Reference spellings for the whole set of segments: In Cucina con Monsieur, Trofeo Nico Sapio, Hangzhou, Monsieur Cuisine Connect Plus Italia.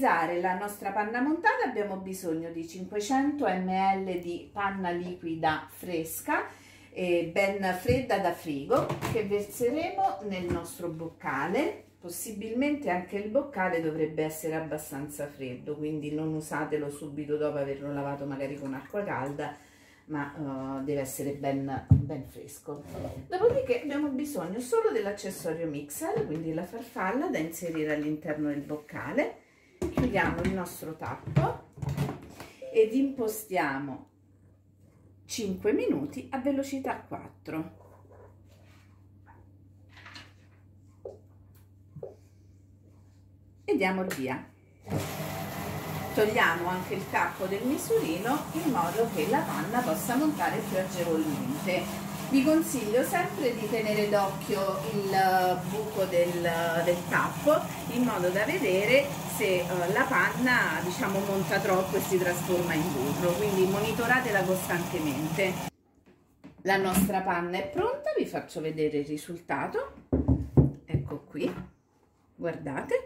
realizzare la nostra panna montata abbiamo bisogno di 500 ml di panna liquida fresca, ben fredda da frigo, che verseremo nel nostro boccale. Possibilmente anche il boccale dovrebbe essere abbastanza freddo, quindi non usatelo subito dopo averlo lavato magari con acqua calda, ma deve essere ben fresco. Dopodiché abbiamo bisogno solo dell'accessorio mixer, quindi la farfalla da inserire all'interno del boccale. Chiudiamo il nostro tappo ed impostiamo 5 minuti a velocità 4. E diamo il via. Togliamo anche il tappo del misurino in modo che la panna possa montare più agevolmente. Vi consiglio sempre di tenere d'occhio il buco del tappo in modo da vedere se la panna, diciamo, monta troppo e si trasforma in burro, quindi monitoratela costantemente. La nostra panna è pronta, vi faccio vedere il risultato. Ecco qui, guardate.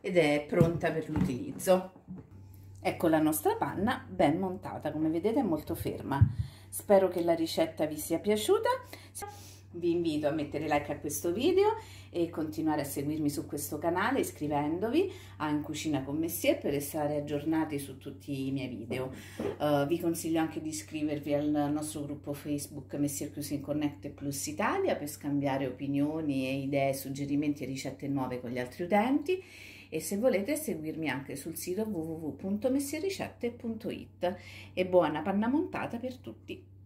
Ed è pronta per l'utilizzo. Ecco la nostra panna ben montata, come vedete è molto ferma. Spero che la ricetta vi sia piaciuta, vi invito a mettere like a questo video e continuare a seguirmi su questo canale iscrivendovi a In Cucina con Monsieur per restare aggiornati su tutti i miei video. Vi consiglio anche di iscrivervi al nostro gruppo Facebook Monsieur Cuisine Connect Plus Italia per scambiare opinioni e idee, suggerimenti e ricette nuove con gli altri utenti. E se volete seguirmi anche sul sito www.messiericette.it. E buona panna montata per tutti!